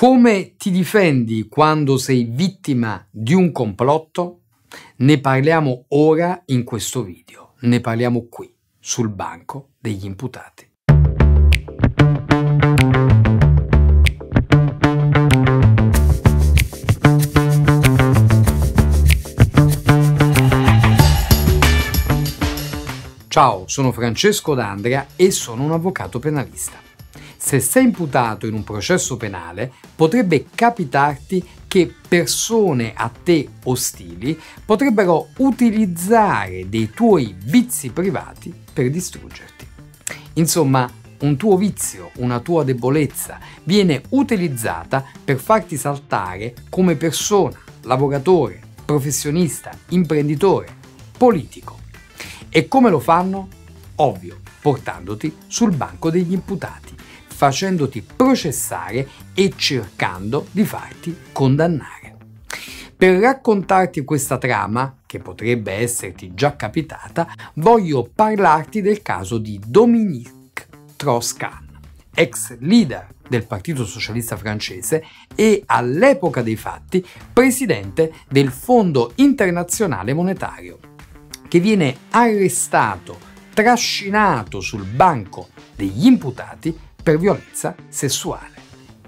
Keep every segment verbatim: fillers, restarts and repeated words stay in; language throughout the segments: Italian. Come ti difendi quando sei vittima di un complotto? Ne parliamo ora in questo video, ne parliamo qui, sul banco degli imputati. Ciao, sono Francesco D'Andria e sono un avvocato penalista. Se sei imputato in un processo penale, potrebbe capitarti che persone a te ostili potrebbero utilizzare dei tuoi vizi privati per distruggerti. Insomma, un tuo vizio, una tua debolezza viene utilizzata per farti saltare come persona, lavoratore, professionista, imprenditore, politico. E come lo fanno? Ovvio, portandoti sul banco degli imputati, facendoti processare e cercando di farti condannare. Per raccontarti questa trama, che potrebbe esserti già capitata, voglio parlarti del caso di Dominique Strauss-Kahn, ex leader del Partito Socialista Francese e, all'epoca dei fatti, presidente del Fondo Internazionale Monetario, che viene arrestato, trascinato sul banco degli imputati per violenza sessuale.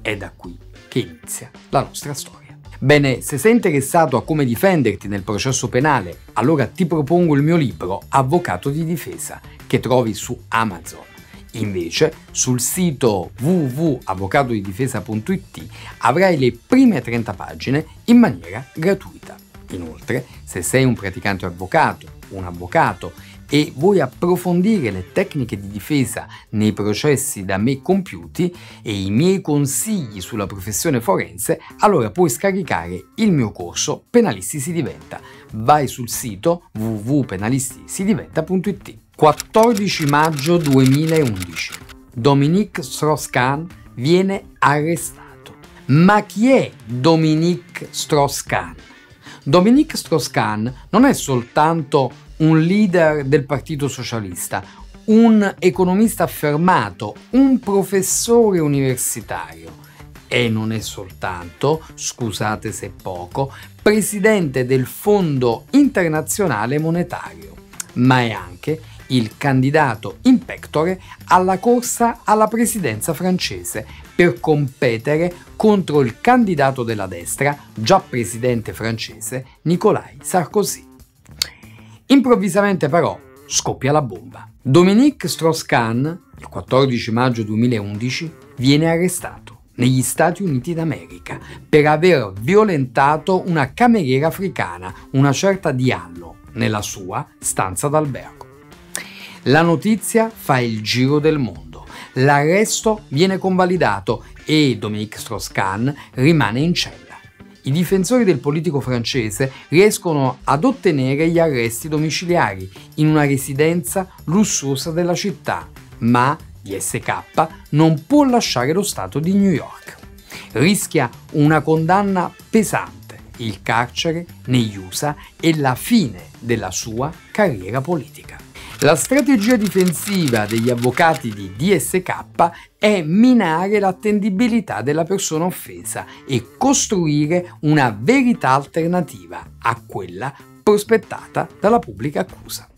È da qui che inizia la nostra storia. Bene, se sei interessato a come difenderti nel processo penale, allora ti propongo il mio libro Avvocato di difesa, che trovi su Amazon. Invece, sul sito w w w punto avvocatodidifesa punto it avrai le prime trenta pagine in maniera gratuita. Inoltre, se sei un praticante avvocato, un avvocato e vuoi approfondire le tecniche di difesa nei processi da me compiuti e i miei consigli sulla professione forense, allora puoi scaricare il mio corso Penalisti si diventa. Vai sul sito w w w punto penalistisidiventa punto it. quattordici maggio duemilaundici. Dominique Strauss-Kahn viene arrestato. Ma chi è Dominique Strauss-Kahn? Dominique Strauss-Kahn non è soltanto un leader del Partito Socialista, un economista affermato, un professore universitario e non è soltanto, scusate se poco, presidente del Fondo Internazionale Monetario, ma è anche il candidato in pectore alla corsa alla presidenza francese per competere contro il candidato della destra, già presidente francese, Nicolas Sarkozy. Improvvisamente però scoppia la bomba. Dominique Strauss-Kahn, il quattordici maggio duemilaundici, viene arrestato negli Stati Uniti d'America per aver violentato una cameriera africana, una certa Diallo, nella sua stanza d'albergo. La notizia fa il giro del mondo, l'arresto viene convalidato e Dominique Strauss-Kahn rimane in cella. I difensori del politico francese riescono ad ottenere gli arresti domiciliari in una residenza lussuosa della città, ma D S K non può lasciare lo stato di New York. Rischia una condanna pesante, il carcere negli U S A e la fine della sua carriera politica. La strategia difensiva degli avvocati di D S K è minare l'attendibilità della persona offesa e costruire una verità alternativa a quella prospettata dalla pubblica accusa.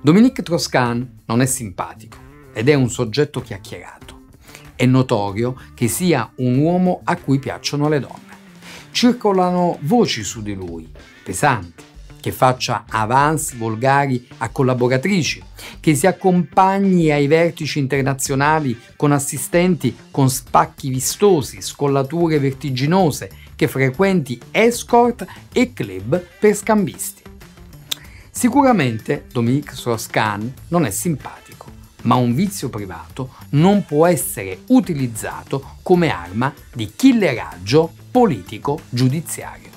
Dominique Strauss-Kahn non è simpatico ed è un soggetto chiacchierato. È notorio che sia un uomo a cui piacciono le donne. Circolano voci su di lui, pesanti, che faccia avance volgari a collaboratrici, che si accompagni ai vertici internazionali con assistenti con spacchi vistosi, scollature vertiginose, che frequenti escort e club per scambisti. Sicuramente Dominique Strauss-Kahn non è simpatico, ma un vizio privato non può essere utilizzato come arma di killeraggio politico-giudiziario.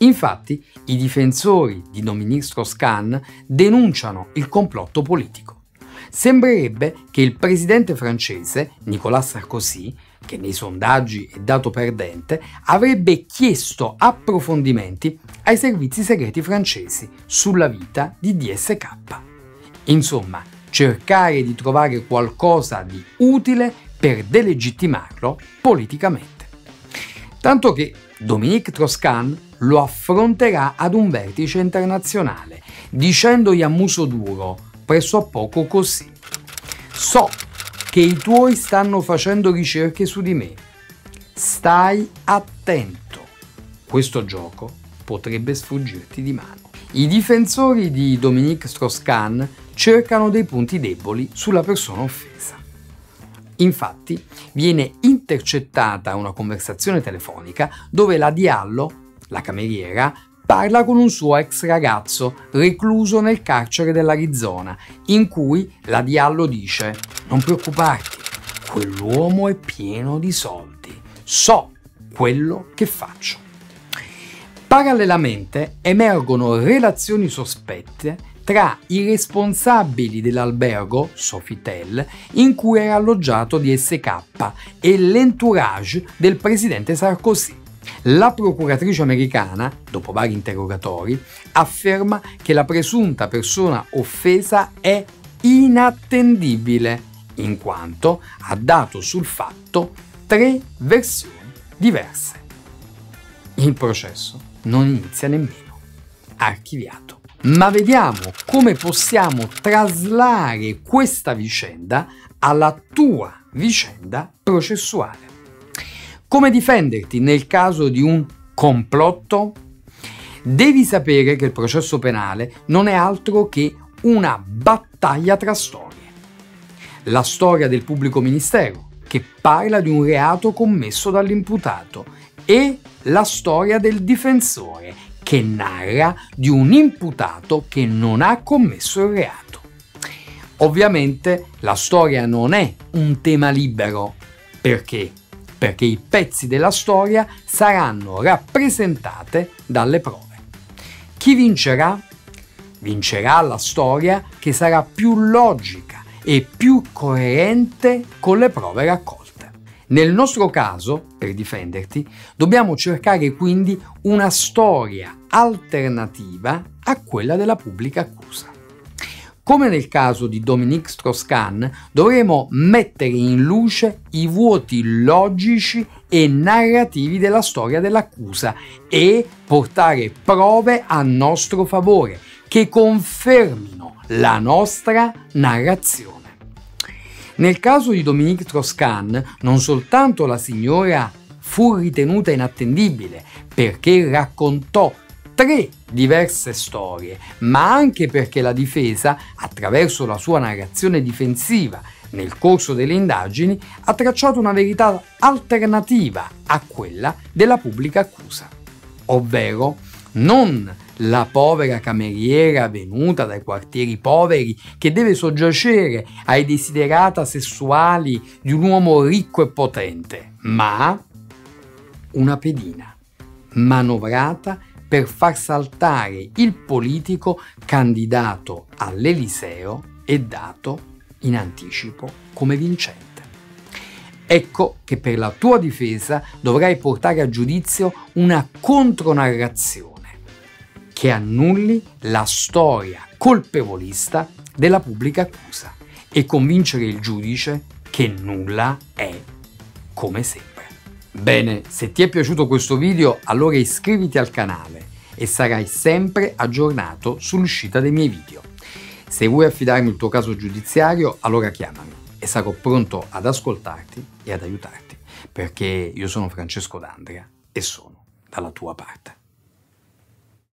Infatti, i difensori di Dominique Strauss-Kahn denunciano il complotto politico. Sembrerebbe che il presidente francese, Nicolas Sarkozy, che nei sondaggi è dato perdente, avrebbe chiesto approfondimenti ai servizi segreti francesi sulla vita di D S K. Insomma, cercare di trovare qualcosa di utile per delegittimarlo politicamente. Tanto che Dominique Strauss-Kahn lo affronterà ad un vertice internazionale, dicendogli a muso duro, pressopoco così: so che i tuoi stanno facendo ricerche su di me, stai attento, questo gioco potrebbe sfuggirti di mano. I difensori di Dominique Strauss-Kahn cercano dei punti deboli sulla persona offesa. Infatti viene intercettata una conversazione telefonica dove la Diallo, la cameriera, parla con un suo ex ragazzo recluso nel carcere dell'Arizona, in cui la Diallo dice: non preoccuparti, quell'uomo è pieno di soldi, so quello che faccio. Parallelamente emergono relazioni sospette tra i responsabili dell'albergo Sofitel in cui era alloggiato D S K e l'entourage del presidente Sarkozy. La procuratrice americana, dopo vari interrogatori, afferma che la presunta persona offesa è inattendibile, in quanto ha dato sul fatto tre versioni diverse. Il processo non inizia nemmeno, archiviato. Ma vediamo come possiamo traslare questa vicenda alla tua vicenda processuale. Come difenderti nel caso di un complotto? Devi sapere che il processo penale non è altro che una battaglia tra storie. La storia del pubblico ministero, che parla di un reato commesso dall'imputato, e la storia del difensore, che narra di un imputato che non ha commesso il reato. Ovviamente la storia non è un tema libero. Perché? Perché i pezzi della storia saranno rappresentate dalle prove. Chi vincerà? Vincerà la storia che sarà più logica e più coerente con le prove raccolte. Nel nostro caso, per difenderti, dobbiamo cercare quindi una storia alternativa a quella della pubblica accusa. Come nel caso di Dominique Strauss-Kahn, dovremo mettere in luce i vuoti logici e narrativi della storia dell'accusa e portare prove a nostro favore che confermino la nostra narrazione. Nel caso di Dominique Strauss-Kahn, non soltanto la signora fu ritenuta inattendibile perché raccontò tre diverse storie, ma anche perché la difesa, attraverso la sua narrazione difensiva nel corso delle indagini, ha tracciato una verità alternativa a quella della pubblica accusa, ovvero non la povera cameriera venuta dai quartieri poveri che deve soggiacere ai desiderata sessuali di un uomo ricco e potente, ma una pedina manovrata per far saltare il politico candidato all'Eliseo e dato in anticipo come vincente. Ecco che per la tua difesa dovrai portare a giudizio una contronarrazione che annulli la storia colpevolista della pubblica accusa e convincere il giudice che nulla è come sembra. Bene, se ti è piaciuto questo video, allora iscriviti al canale e sarai sempre aggiornato sull'uscita dei miei video. Se vuoi affidarmi il tuo caso giudiziario, allora chiamami e sarò pronto ad ascoltarti e ad aiutarti, perché io sono Francesco D'Andria e sono dalla tua parte.